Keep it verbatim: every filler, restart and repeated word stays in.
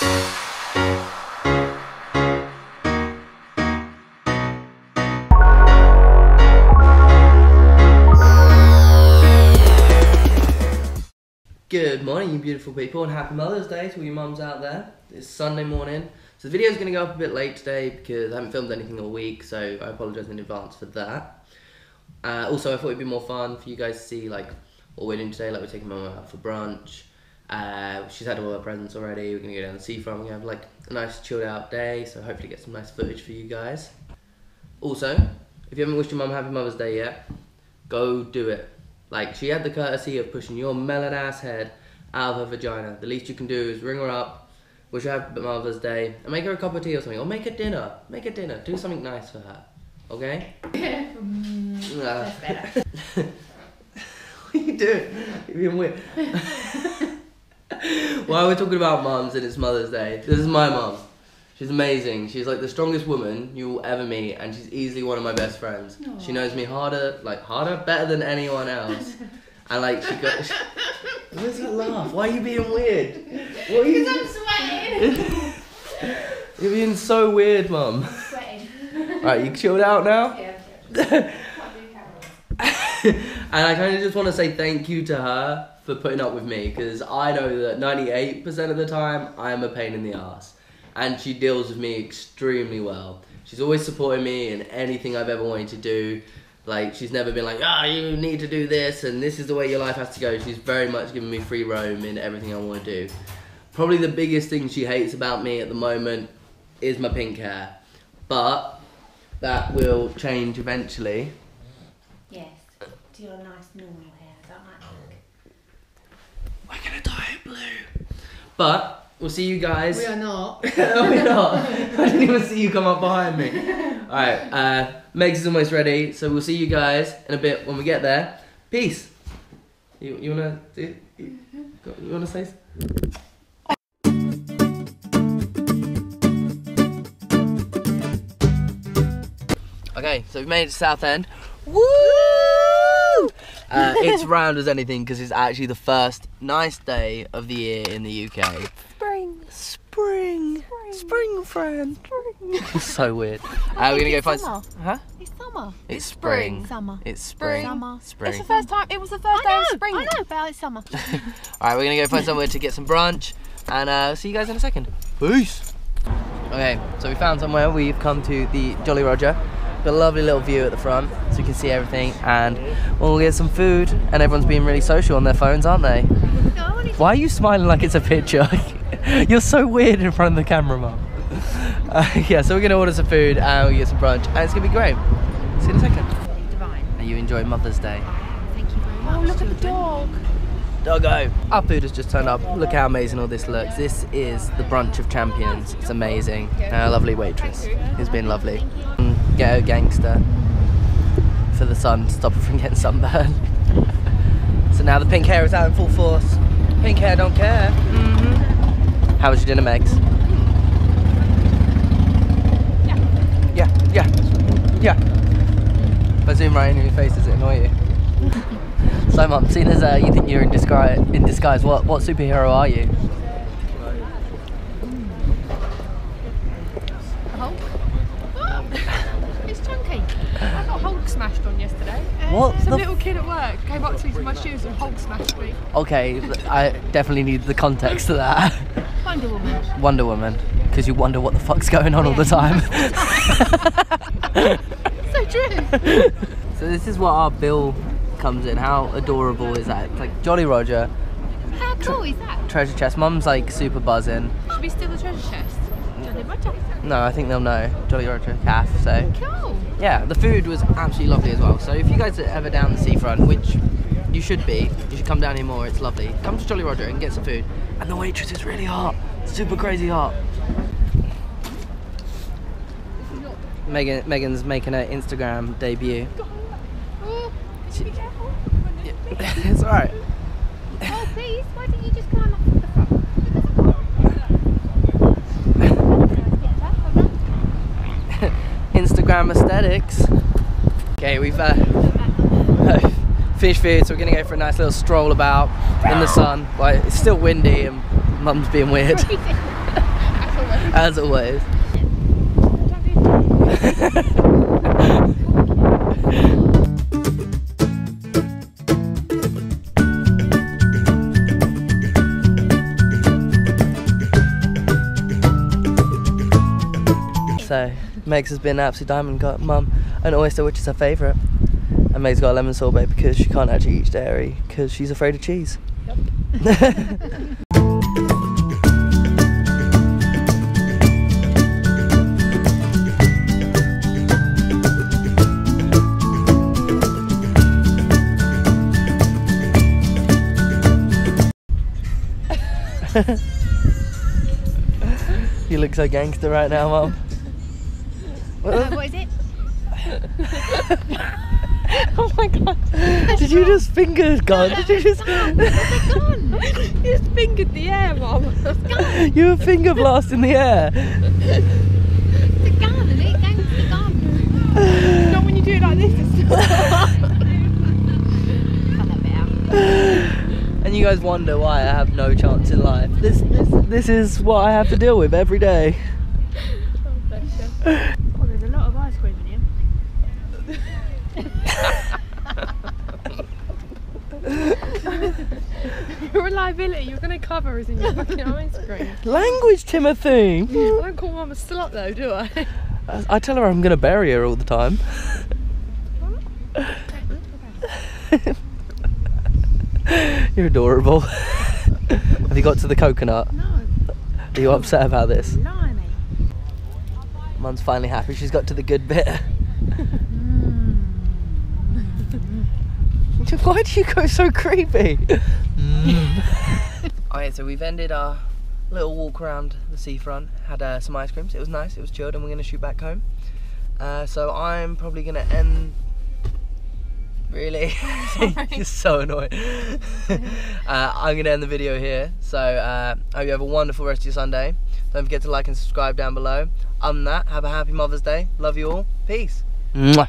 Good morning, you beautiful people, and happy Mother's Day to all your mums out there. It's Sunday morning, so the video is going to go up a bit late today because I haven't filmed anything all week, so I apologise in advance for that. Uh, also, I thought it'd be more fun for you guys to see like what we're doing today. Like, we're taking Mum out for brunch. Uh, she's had all her presents already. We're going to go down the seafront. We're going to have like a nice chilled out day, so hopefully get some nice footage for you guys. Also, if you haven't wished your mum happy Mother's Day yet, go do it. Like, she had the courtesy of pushing your melon ass head out of her vagina. The least you can do is ring her up, wish her happy Mother's Day, and make her a cup of tea or something, or make her dinner. Make her dinner. Do something nice for her. Okay? Yeah. That's better. What are you doing? You're being weird. While we're talking about mums and it's Mother's Day, this is my mum. She's amazing. She's like the strongest woman you will ever meet, and she's easily one of my best friends. Aww. She knows me harder, like harder, better than anyone else. And like she got. She, where's that laugh? Why are you being weird? What are you? Because I'm sweating. You're being so weird, Mum. I'm sweating. Alright, you chilled out now? Yeah, I'm chilled. And I kind of just want to say thank you to her for putting up with me, because I know that ninety-eight percent of the time I am a pain in the ass. And she deals with me extremely well. She's always supporting me in anything I've ever wanted to do. Like, she's never been like, ah, oh, you need to do this, and this is the way your life has to go. She's very much given me free roam in everything I want to do. Probably the biggest thing she hates about me at the moment is my pink hair. But that will change eventually. Yes, to your nice normal hair. I don't like pink. We're gonna dye it blue. But we'll see you guys. We are not. No, we're not. I didn't even see you come up behind me. Alright, uh, Megs is almost ready, so we'll see you guys in a bit when we get there. Peace. You, you wanna do, you, you wanna say something? Okay, so we've made it to Southend. Woo! Uh, it's round as anything because it's actually the first nice day of the year in the U K. Spring, spring, spring, friend. Spring. So weird. Uh, we're gonna go find. Summer. Huh? It's summer. It's spring. Summer. It's spring. Summer. Spring. It's the first time. It was the first I day know, of spring. I know, but it's summer. All right, we're gonna go find somewhere to get some brunch, and uh, see you guys in a second. Peace. Okay, so we found somewhere. We've come to the Jolly Roger. Got a lovely little view at the front, so you can see everything, and we'll get some food. And everyone's being really social on their phones, aren't they? Why are you smiling like it's a picture? You're so weird in front of the camera, Mum. Uh, yeah, so we're going to order some food and we'll get some brunch, and it's going to be great. See you in a second. Divine. And you enjoy Mother's Day. Thank you very much. Oh, look at the dog. Doggo. Our food has just turned up. Look how amazing all this looks. This is the brunch of champions. It's amazing. And our lovely waitress has been lovely. Ghetto gangster for the sun to stop her from getting sunburned. So now the pink hair is out in full force. Pink hair don't care. Mm-hmm. How was your dinner, Megs? Yeah. Yeah, yeah, yeah. If I zoom right in your face, does it annoy you? So, Mum, seeing as uh, you think you're in disguise, in disguise, what what superhero are you? Hulk. What? It's chunky. I got Hulk smashed on yesterday. Um, what? Some little kid at work came up to me to my shoes and Hulk smashed me. Okay, I definitely need the context to that. Wonder Woman. Wonder Woman, because you wonder what the fuck's going on, yeah, all the time. So true. So this is what our bill comes in. How adorable is that? It's like Jolly Roger. How cool is that? Treasure chest. Mum's like super buzzing. Should we steal the treasure chest? Jolly Roger. No, I think they'll know. Jolly Roger calf. So cool. Yeah, the food was absolutely lovely as well. So if you guys are ever down the seafront, which you should be, you should come down here more, it's lovely. Come to Jolly Roger and get some food. And the waitress is really hot, super crazy hot. Megan, Megan's making her Instagram debut. Oh, she, be careful. Yeah, it's alright. Oh please, why didn't you just climb up to the front? Instagram aesthetics. Okay, we've uh, finished food, so we're gonna go for a nice little stroll about in the sun. Like, it's still windy and Mum's being weird. as always. So Megs has been an absolute diamond mum, an oyster which is her favourite, and Meg's got a lemon sorbet because she can't actually eat dairy because she's afraid of cheese. Yep. You look so gangster right now, Mum. Uh, what is it? Oh my god. That's did wrong. You just finger God? No, did you just gone. You just fingered the air, Mum. You were finger blast in the air. It's a gun, isn't it? Thanks, it's a gun. Not when you do it like this, it's not. Cut that bit out. And you guys wonder why I have no chance in life. This this this is what I have to deal with every day. Oh, bless you. Oh, there's a lot of ice cream in here. Your reliability, you're going to cover us in your fucking ice cream. Language, Timothy! I don't call Mum a slut though, do I? I, I tell her I'm going to bury her all the time. You're adorable. Have you got to the coconut? No. Are you upset about this? Blimey. Mum's finally happy she's got to the good bit. Mm. Why do you go so creepy? Mm. Alright, so we've ended our little walk around the seafront, had uh, some ice creams, it was nice, it was chilled, and we're going to shoot back home. Uh, so I'm probably going to end... Really? You're so annoying. uh, I'm going to end the video here. So uh, I hope you have a wonderful rest of your Sunday. Don't forget to like and subscribe down below. Um, that. Have a happy Mother's Day. Love you all. Peace. Mwah.